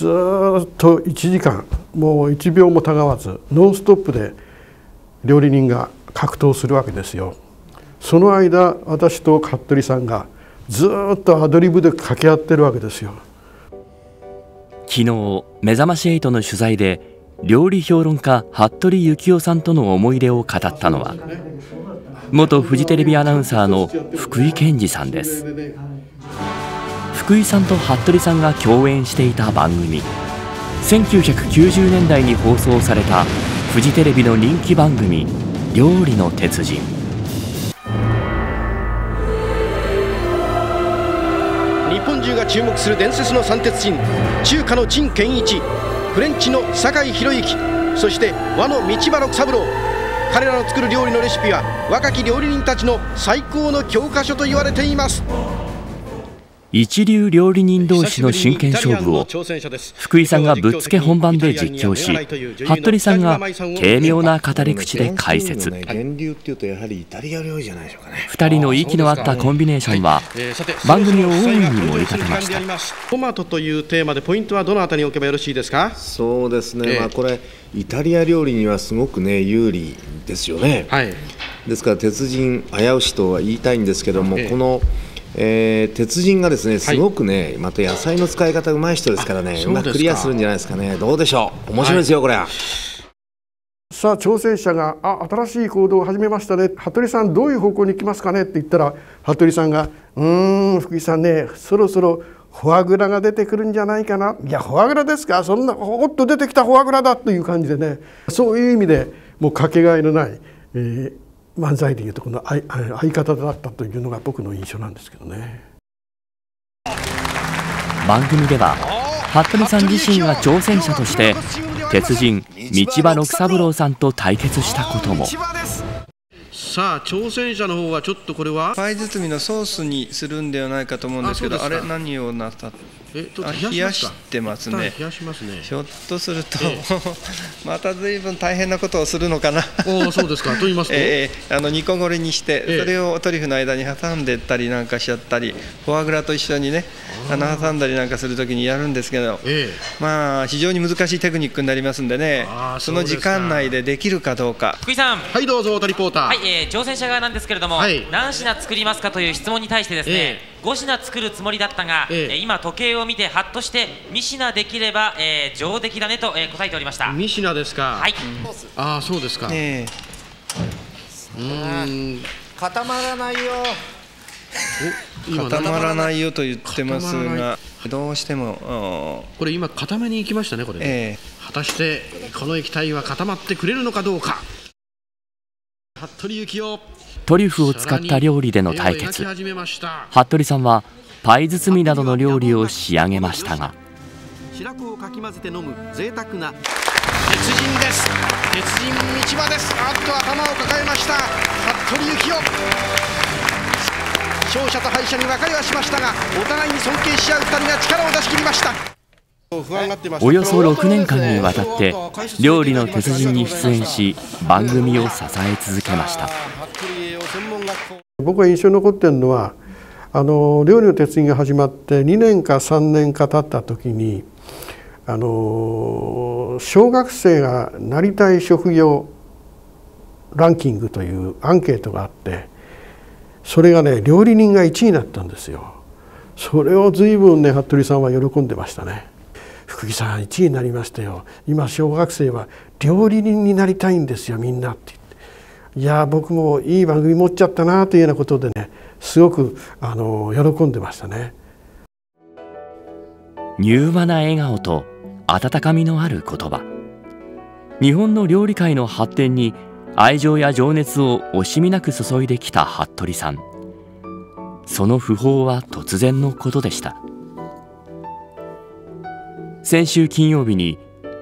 ずっと1時間もう1秒もたがわずノンストップで料理人が格闘するわけですよ。その間私と服部さんがずっとアドリブで掛け合ってるわけですよ。昨日めざまし8の取材で料理評論家服部幸男さんとの思い出を語ったのは元フジテレビアナウンサーの福井健二さんです。福井さんと服部さんが共演していた番組、1990年代に放送されたフジテレビの人気番組「料理の鉄人」。日本中が注目する伝説の三鉄人、中華の陳建一、フレンチの酒井宏之、そして和の道場六三郎、彼らの作る料理のレシピは若き料理人たちの最高の教科書と言われています。一流料理人同士の真剣勝負を福井さんがぶっつけ本番で実況し、服部さんが軽妙な語り口で解説。2人の息の合ったコンビネーションは番組を大いに盛り立てました。トマトというテーマでポイントはどのあたりに置けばよろしいですか？そうですね、まあこれイタリア料理にはすごくね有利ですよね、はい、ですから鉄人危うしとは言いたいんですけども、この鉄人がですねすごくね、はい、また野菜の使い方うまい人ですからね、うまくクリアするんじゃないですかね。どうでしょう、面白いですよ、はい、これは。さあ挑戦者が「あ、新しい行動を始めましたね、服部さんどういう方向に行きますかね」って言ったら、服部さんが「福井さんね、そろそろフォアグラが出てくるんじゃないかな」「いやフォアグラですか、そんなおっと出てきたフォアグラだ」という感じでね、そういう意味でもうかけがえのない、漫才でいうとこの相方だったというのが僕の印象なんですけどね。番組では服部さん自身が挑戦者として鉄人道場六三郎さんと対決したことも。さあ挑戦者の方はちょっとこれはパイ包みのソースにするんではないかと思うんですけど、あれ何をなさって冷やしてますね。ひょっとするとまたずいぶん大変なことをするのかな。そうですか。と言いますと、煮こごりにしてそれをトリュフの間に挟んでったりなんかしちゃったり、フォアグラと一緒にね挟んだりなんかするときにやるんですけど、まあ非常に難しいテクニックになりますんでね、その時間内でできるかどうか。福井さん、はいどうぞ。太田リポーター、はい、挑戦者側なんですけれども、何品作りますかという質問に対してですね、5品作るつもりだったが、今時計を見てハッとして2品できれば、上出来だねと、答えておりました。2品ですか。はい、ああそうですか。固まらないよ固まらないよと言ってますが、どうしてもこれ今固めに行きましたねこれ、果たしてこの液体は固まってくれるのかどうか。服部幸男、トリュフを使った料理での対決。服部さんはパイ包みなどの料理を仕上げましたが、白子をかき混ぜて飲む贅沢な鉄人です。鉄人道場です。あっと頭を抱えました服部幸男。勝者と敗者に分かれはしましたが、お互いに尊敬し合う2人が力を出し切りました。およそ6年間にわたって料理の鉄人に出演し、番組を支え続けました。僕が印象に残ってるのは、料理の鉄人が始まって2年か3年か経った時に、小学生がなりたい職業ランキングというアンケートがあって、それがね料理人が1位になったんですよ。それを随分ね服部さんは喜んでましたね。福井さん1位になりましたよ、今小学生は料理人になりたいんですよみんなって言って、いや僕もいい番組持っちゃったなというようなことでね、すごく喜んでましたね。柔和な笑顔と温かみのある言葉、日本の料理界の発展に愛情や情熱を惜しみなく注いできた服部さん。その訃報は突然のことでした。先週金曜日に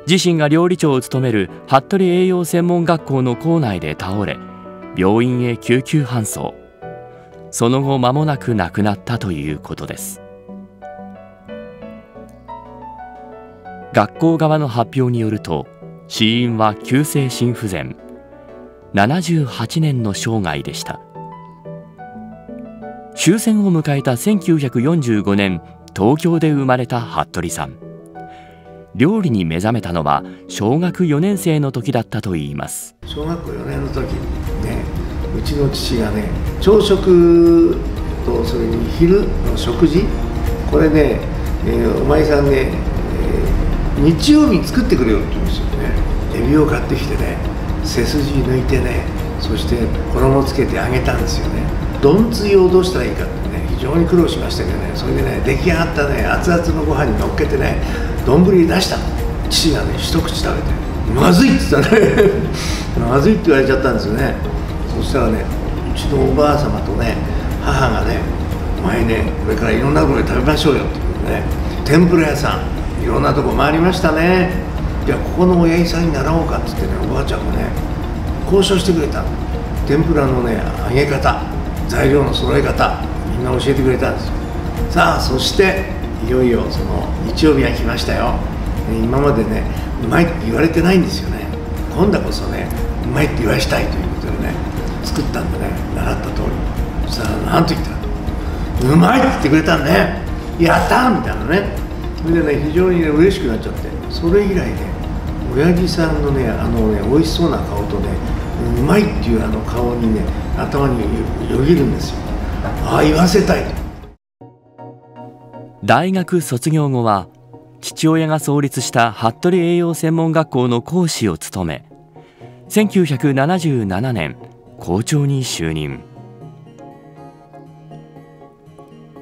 自身が料理長を務める服部栄養専門学校の校内で倒れ、病院へ救急搬送、その後間もなく亡くなったということです。学校側の発表によると、死因は急性心不全、78年の生涯でした。終戦を迎えた1945年、東京で生まれた服部さん。料理に目覚めたのは小学4年生の時だったといいます。小学校4年の時にね、うちの父がね、朝食とそれに昼の食事、これね、お前さんね、日曜日に作ってくれよって言うんですよね。エビを買ってきてね、背筋抜いてね、そして衣つけて揚げたんですよね。丼つゆをどうしたらいいかってね、非常に苦労しましたけどね、それでね、出来上がったね、熱々のご飯に乗っけてね、丼出したの。父がね、一口食べて、まずいって言ったねまずいって言われちゃったんですよね。そしたらね、うちのおばあ様とね、母がね、お前ね、これからいろんなところで食べましょうよってことでね、天ぷら屋さん、いろんなとこ回りましたね。じゃあここの親父さんに習おうかって言ってね、おばあちゃんもね、交渉してくれた。天ぷらのね、揚げ方、材料の揃え方、みんな教えてくれたんですよ。さあ、そしていよいよその日曜日が来ましたよ。今までね、うまいって言われてないんですよね。今度こそね、うまいって言わしたいということでね、作ったんでね、習った通り。そしたら何と言ったら、うまいって言ってくれたんね、やったみたいなね。それでね、非常にね、嬉しくなっちゃって、それ以来ね、親父さんのね、美味しそうな顔とね、うまいっていう顔にね、頭によぎるんですよ。ああ、言わせたいと。大学卒業後は、父親が創立した服部栄養専門学校の講師を務め、1977年校長に就任。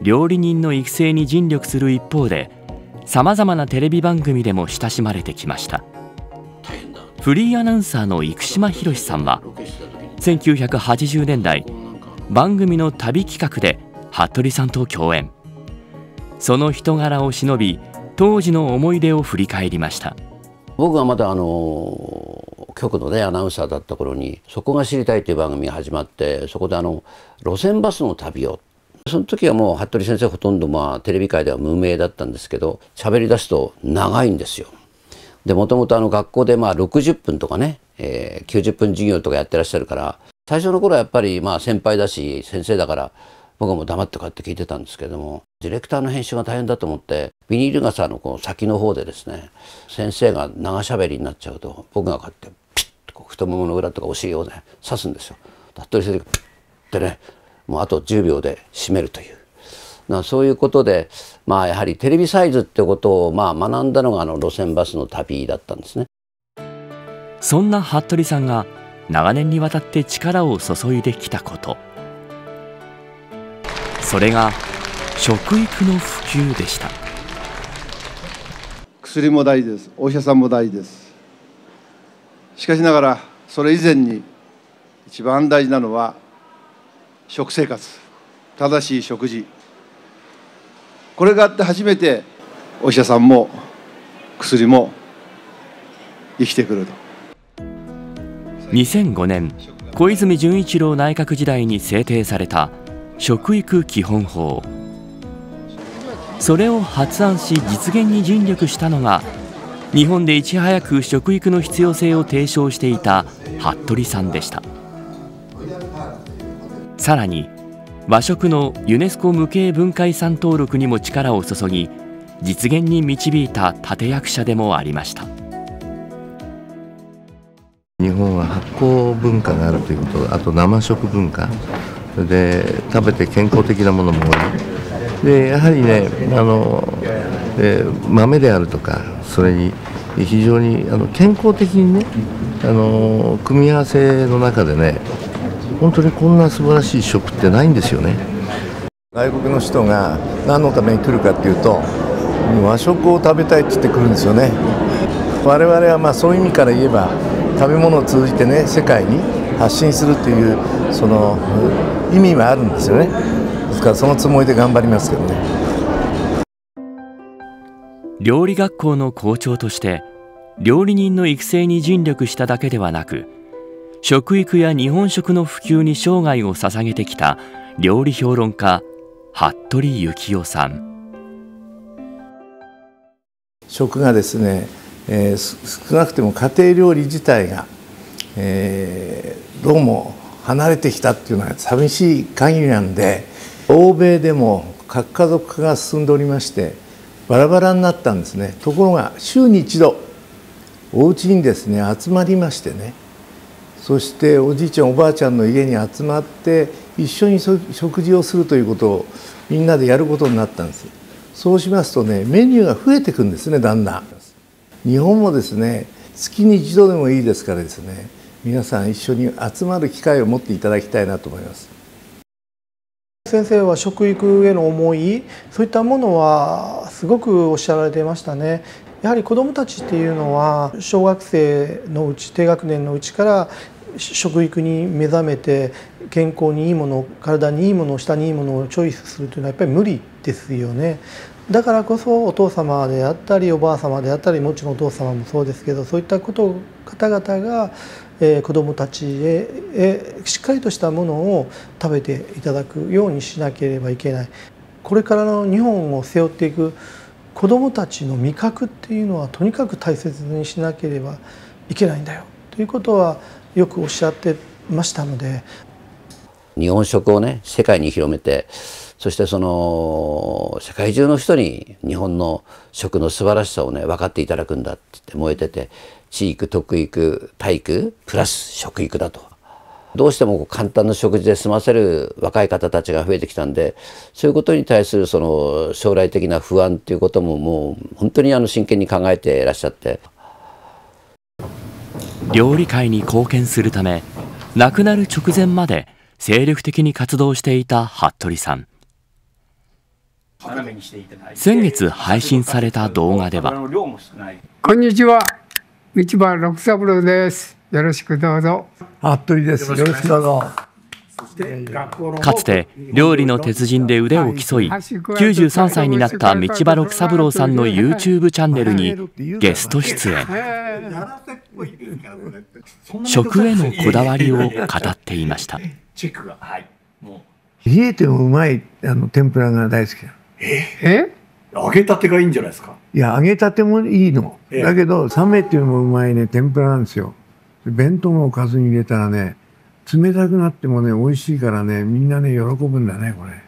料理人の育成に尽力する一方で、さまざまなテレビ番組でも親しまれてきました。フリーアナウンサーの生島博さんは1980年代、番組の旅企画で服部さんと共演。その人柄をしのび、当時の思い出を振り返りました。僕がまだ局のね、アナウンサーだった頃に「そこが知りたい」という番組が始まって、そこで路線バスの旅を、その時はもう服部先生ほとんど、まあ、テレビ界では無名だったんですけど、喋り出すと長いんですよ。でもともと学校でまあ60分とかね、90分授業とかやってらっしゃるから、最初の頃はやっぱりまあ先輩だし先生だから、僕はもう黙ってこうやって聞いてたんですけれども、ディレクターの編集が大変だと思って、ビニール傘のこう先の方でですね、先生が長しゃべりになっちゃうと、僕がこうやってピッとこう太ももの裏とかお尻をね、刺すんですよ。服部先生がピッってね、もうあと10秒で締めるという、そういうことで、まあやはりテレビサイズってことをまあ学んだのが路線バスの旅だったんですね。そんな服部さんが長年にわたって力を注いできたこと、それが食育の普及でした。薬も大事です。お医者さんも大事です。しかしながら、それ以前に一番大事なのは食生活、正しい食事。これがあって初めてお医者さんも薬も生きてくると。2005年、小泉純一郎内閣時代に制定された食育基本法。それを発案し実現に尽力したのが、日本でいち早く食育の必要性を提唱していた服部さんでした。さらに和食のユネスコ無形文化遺産登録にも力を注ぎ、実現に導いた立役者でもありました。日本は発酵文化があるということ、あと生食文化で食べて健康的なものも多い。でやはりね、豆であるとか、それに非常に健康的にね、組み合わせの中でね、本当にこんな素晴らしい食ってないんですよね。外国の人が何のために来るかっていうと、和食を食べたいって言ってくるんですよね。我々はまあそういう意味から言えば、食べ物を通じてね、世界に発信するというその意味はあるんですよね。ですからそのつもりで頑張りますけどね。料理学校の校長として料理人の育成に尽力しただけではなく、食育や日本食の普及に生涯を捧げてきた料理評論家服部幸代さん。食がですね、少なくても家庭料理自体が、どうも離れてきたっていうのは寂しい限りなんで、欧米でも核家族化が進んでおりまして、バラバラになったんですね。ところが週に一度お家にですね集まりましてね、そしておじいちゃんおばあちゃんの家に集まって一緒に食事をするということをみんなでやることになったんです。そうしますとね、メニューが増えてくんですね。だんだん日本もですね月に一度でもいいですからですね、皆さん一緒に集まる機会を持っていただきたいなと思います。先生は食育への思い、そういったものはすごくおっしゃられていましたね。やはり子どもたちっていうのは小学生のうち、低学年のうちから食育に目覚めて、健康にいいもの、体にいいもの、舌にいいものをチョイスするというのはやっぱり無理ですよね。だからこそお父様であったりおばあ様であったり、もちろんお父様もそうですけど、そういった方々が子どもたちへしっかりとしたものを食べていただくようにしなければいけない。これからの日本を背負っていく子どもたちの味覚っていうのはとにかく大切にしなければいけないんだよということはよくおっしゃってましたので、日本食をね世界に広めて、そしてその世界中の人に日本の食の素晴らしさをね分かっていただくんだって言って燃えてて、地域特育体育プラス食育だと。どうしても簡単な食事で済ませる若い方たちが増えてきたんで、そういうことに対するその将来的な不安ということももう本当に真剣に考えていらっしゃって、料理界に貢献するため亡くなる直前まで精力的に活動していた服部さん。先月配信された動画では、こんにちは、道場六三郎です、よろしくどうぞ。服部です、よろしくどうぞ。かつて料理の鉄人で腕を競い93歳になった道場六三郎さんの YouTube チャンネルにゲスト出演。食へのこだわりを語っていました。冷えてもうまい天ぷらが大好きなの。揚げたてがいいんじゃないですか。いや、揚げたてもいいの、だけど冷めてもうまいね天ぷらなんですよ。弁当のおかずに入れたらね冷たくなってもね美味しいからね、みんなね喜ぶんだねこれ。